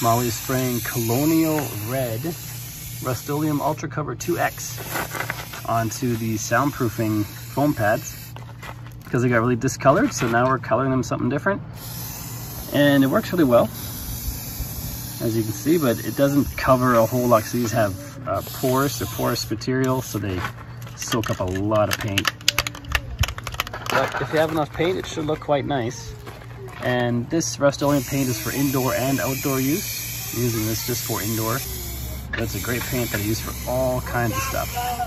Molly is spraying Colonial Red Rust-Oleum Ultra Cover 2X onto the soundproofing foam pads because they got really discolored, so now we're coloring them something different. And it works really well, as you can see, but it doesn't cover a whole lot. So these have porous material, so they soak up a lot of paint. But if you have enough paint, it should look quite nice. And this Rust-Oleum paint is for indoor and outdoor use. I'm using this just for indoor. But it's a great paint that I use for all kinds of stuff.